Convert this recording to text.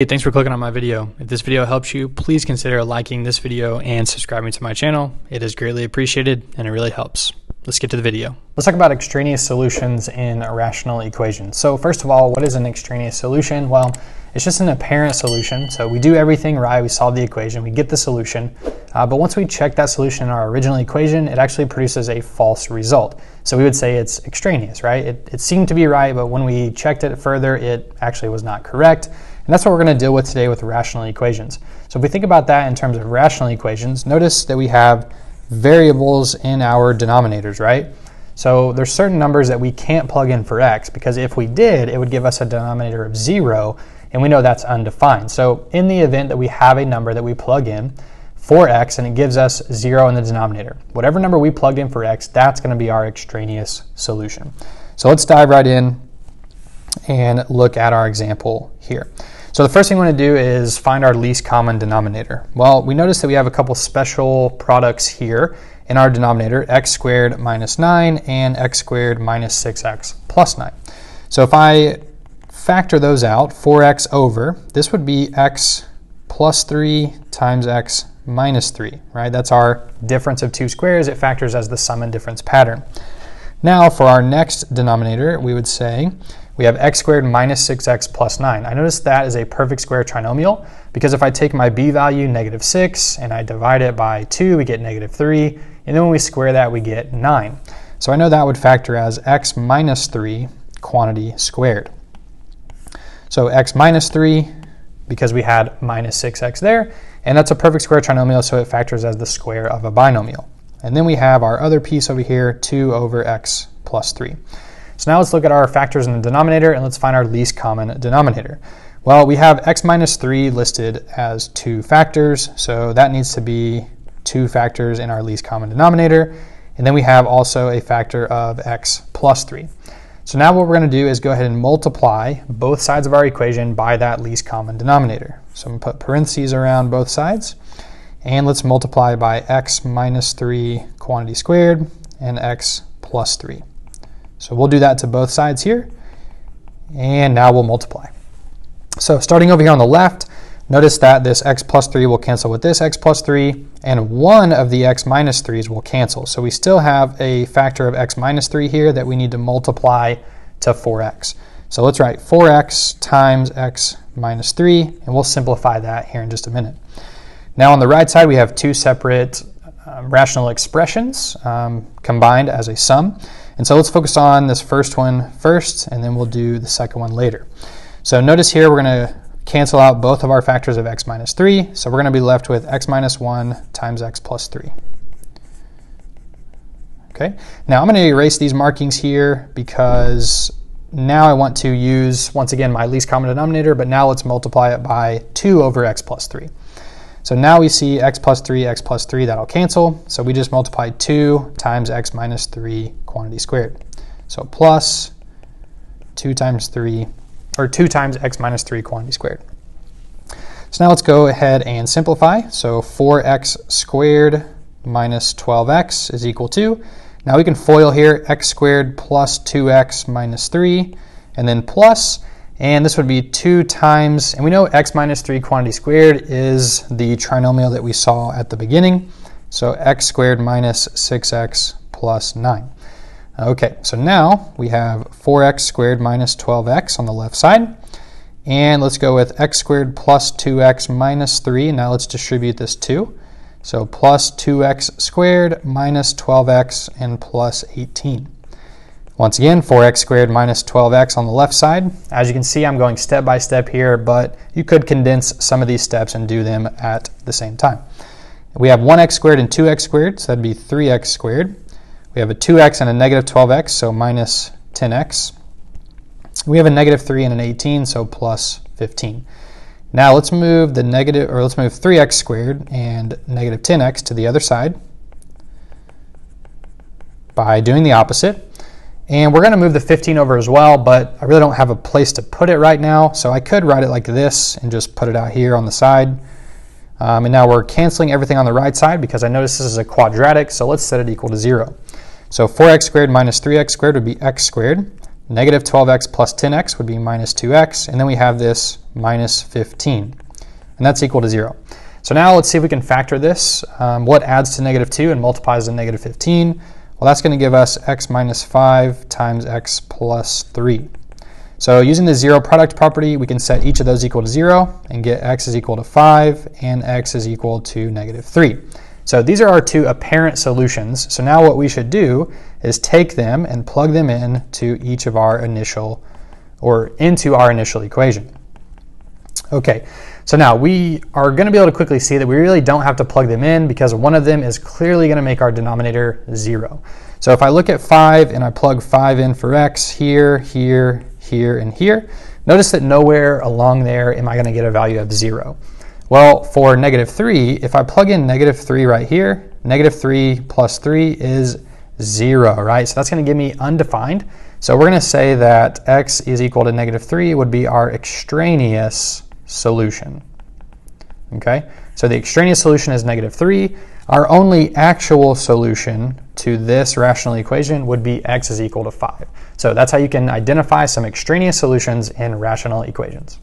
Hey, thanks for clicking on my video. If this video helps you, please consider liking this video and subscribing to my channel. It is greatly appreciated and it really helps. Let's get to the video. Let's talk about extraneous solutions in irrational equations. So first of all, what is an extraneous solution? Well, it's just an apparent solution. So we do everything right, we solve the equation, we get the solution, but once we check that solution in our original equation, it actually produces a false result. So we would say it's extraneous, right? It seemed to be right, but when we checked it further, it actually was not correct. And that's what we're going to deal with today with rational equations. So if we think about that in terms of rational equations, notice that we have variables in our denominators, right? So there's certain numbers that we can't plug in for x, because if we did, it would give us a denominator of 0, and we know that's undefined. So in the event that we have a number that we plug in for x and it gives us 0 in the denominator, whatever number we plugged in for x, that's going to be our extraneous solution. So let's dive right in and look at our example here. So the first thing we want to do is find our least common denominator. Well, we notice that we have a couple special products here in our denominator, x squared minus 9 and x squared minus 6x plus 9. So if I factor those out, 4x over, this would be x plus 3 times x minus 3, right? That's our difference of two squares. It factors as the sum and difference pattern. Now for our next denominator, we would say we have x squared minus 6x plus 9. I notice that is a perfect square trinomial, because if I take my b value, negative 6, and I divide it by 2, we get negative 3, and then when we square that, we get 9. So I know that would factor as x minus 3 quantity squared. So x minus 3, because we had minus 6x there, and that's a perfect square trinomial, so it factors as the square of a binomial. And then we have our other piece over here, 2 over x plus 3. So now let's look at our factors in the denominator and let's find our least common denominator. Well, we have x minus 3 listed as two factors, so that needs to be two factors in our least common denominator. And then we have also a factor of x plus 3. So now what we're going to do is go ahead and multiply both sides of our equation by that least common denominator. So I'm going to put parentheses around both sides, and let's multiply by x minus 3 quantity squared and x plus 3. So we'll do that to both sides here, and now we'll multiply. So starting over here on the left, notice that this x plus 3 will cancel with this x plus 3, and one of the x minus 3's will cancel. So we still have a factor of x minus 3 here that we need to multiply to 4x. So let's write 4x times x minus 3, and we'll simplify that here in just a minute. Now on the right side, we have two separate rational expressions combined as a sum. And so let's focus on this first one first, and then we'll do the second one later. So notice here we're going to cancel out both of our factors of x minus 3, so we're going to be left with x minus 1 times x plus 3. Okay. Now I'm going to erase these markings here, because now I want to use, once again, my least common denominator, but now let's multiply it by 2 over x plus 3. So now we see x plus 3, that'll cancel. So we just multiply 2 times x minus 3 quantity squared. So plus 2 times 3, or 2 times x minus 3 quantity squared. So now let's go ahead and simplify. So 4x squared minus 12x is equal to, now we can FOIL here, x squared plus 2x minus 3, and then plus, and this would be 2 times, and we know x minus 3 quantity squared is the trinomial that we saw at the beginning, so x squared minus 6x plus 9. Okay, so now we have 4x squared minus 12x on the left side, and let's go with x squared plus 2x minus 3. Now let's distribute this 2, so plus 2x squared minus 12x and plus 18. Once again, 4x squared minus 12x on the left side. As you can see, I'm going step by step here, but you could condense some of these steps and do them at the same time. We have 1x squared and 2x squared, so that'd be 3x squared. We have a 2x and a negative 12x, so minus 10x. We have a negative 3 and an 18, so plus 15. Now let's move the negative, or let's move 3x squared and negative 10x to the other side by doing the opposite. And we're going to move the 15 over as well, but I really don't have a place to put it right now, so I could write it like this and just put it out here on the side. And now we're canceling everything on the right side, because I notice this is a quadratic, so let's set it equal to 0. So 4x squared minus 3x squared would be x squared. Negative 12x plus 10x would be minus 2x, and then we have this minus 15, and that's equal to 0. So now let's see if we can factor this. What adds to negative 2 and multiplies to negative 15? Well, that's going to give us x minus 5 times x plus 3. So using the zero product property, we can set each of those equal to 0 and get x is equal to 5 and x is equal to negative 3. So these are our two apparent solutions. So now what we should do is take them and plug them in to each of our initial, or into our initial equation. Okay, so now we are going to be able to quickly see that we really don't have to plug them in because one of them is clearly going to make our denominator 0. So if I look at 5 and I plug 5 in for x here, here, here, and here, notice that nowhere along there am I going to get a value of 0. Well, for negative 3, if I plug in negative 3 right here, negative 3 plus 3 is 0, right? So that's going to give me undefined. So we're going to say that x is equal to negative 3 would be our extraneous solution. Okay, so the extraneous solution is negative 3. Our only actual solution to this rational equation would be x is equal to 5. So that's how you can identify some extraneous solutions in rational equations.